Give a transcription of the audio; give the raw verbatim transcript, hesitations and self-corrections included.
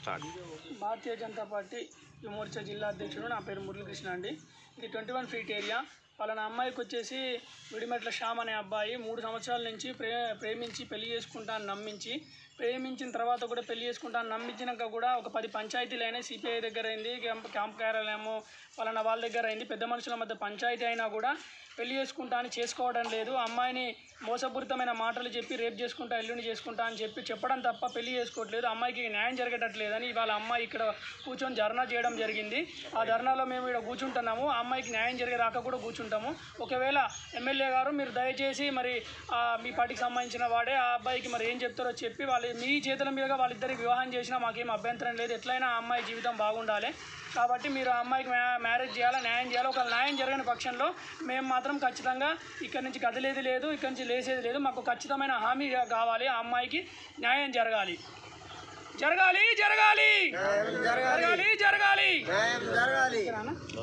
Start Bharatiya Janata party యువ మోర్చా జిల్లా అధ్యక్షుడు. నా పేరు మురళీకృష్ణ అండి. ఇది ట్వంటీ వన్ ఫీట్ ఏరియా. పలానా అమ్మాయికి వచ్చేసి విడిమెట్ల శ్యామ్ అనే అబ్బాయి మూడు సంవత్సరాల నుంచి ప్రే ప్రేమించి పెళ్లి చేసుకుంటా అని నమ్మించి, ప్రేమించిన తర్వాత కూడా పెళ్లి చేసుకుంటా అని నమ్మించినాక కూడా ఒక పది పంచాయతీలు అయినా సిపిఐ దగ్గర అయింది, క్యాంప్ క్యాంప్ కార్యాలయము పలానా వాళ్ళ దగ్గర అయింది, పెద్ద మనుషుల మధ్య పంచాయతీ అయినా కూడా పెళ్లి చేసుకుంటా అని చేసుకోవడం లేదు. అమ్మాయిని మోసపూరితమైన మాటలు చెప్పి రేప్ చేసుకుంటా, ఎల్లుండి చేసుకుంటా అని చెప్పి చెప్పడం తప్ప పెళ్లి చేసుకోవట్లేదు. అమ్మాయికి న్యాయం జరగటట్లేదని ఇవాళ అమ్మాయి ఇక్కడ కూర్చొని ధర్నా చేయడం జరిగింది. ఆ ధర్నాలో మేము ఇక్కడ కూర్చుంటున్నాము. అమ్మాయికి న్యాయం జరిగేదాకా కూడా కూర్చుంటాము. ఒకవేళ ఎమ్మెల్యే గారు మీరు దయచేసి మరి మీ పార్టీకి సంబంధించిన వాడే ఆ అబ్బాయికి మరి ఏం చెప్తారో చెప్పి వాళ్ళ మీ చేతుల మీదుగా వాళ్ళిద్దరికి వివాహం చేసినా మాకేం అభ్యంతరం లేదు. ఎట్లయినా ఆ అమ్మాయి జీవితం బాగుండాలి కాబట్టి మీరు ఆ అమ్మాయికి మ్యారేజ్ చేయాలా, న్యాయం చేయాలి. ఒక న్యాయం జరగని పక్షంలో మేము మాత్రం ఖచ్చితంగా ఇక్కడి నుంచి కదిలేది లేదు, ఇక్కడి నుంచి లేసేది లేదు. మాకు ఖచ్చితమైన హామీ కావాలి. ఆ అమ్మాయికి న్యాయం జరగాలి జరగాలి జరగాలి జరగాలి జరగాలి.